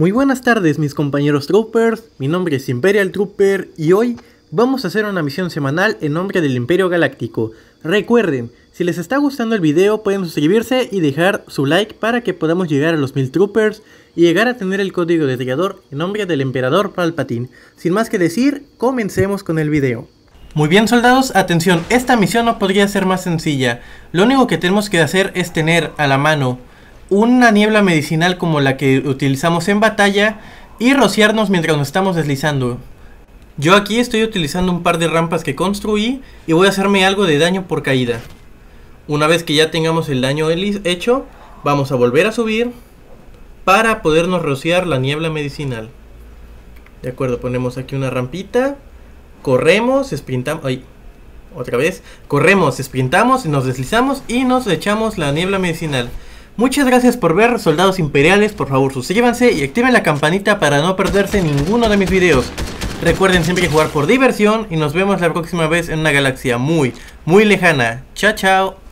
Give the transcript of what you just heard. Muy buenas tardes mis compañeros troopers, mi nombre es Imperial Trooper y hoy vamos a hacer una misión semanal en nombre del Imperio Galáctico. Recuerden, si les está gustando el video pueden suscribirse y dejar su like para que podamos llegar a los 1000 troopers y llegar a tener el código de creador en nombre del Emperador Palpatine. Sin más que decir, comencemos con el video. Muy bien soldados, atención, esta misión no podría ser más sencilla. Lo único que tenemos que hacer es tener a la mano una niebla medicinal como la que utilizamos en batalla y rociarnos mientras nos estamos deslizando. Yo aquí estoy utilizando un par de rampas que construí y voy a hacerme algo de daño por caída. Una vez que ya tengamos el daño hecho, vamos a volver a subir para podernos rociar la niebla medicinal. De acuerdo, ponemos aquí una rampita, corremos, sprintamos, corremos, sprintamos, nos deslizamos y nos echamos la niebla medicinal. Muchas gracias por ver, soldados imperiales, por favor suscríbanse y activen la campanita para no perderse ninguno de mis videos. Recuerden siempre jugar por diversión y nos vemos la próxima vez en una galaxia muy, muy lejana. Chao, chao.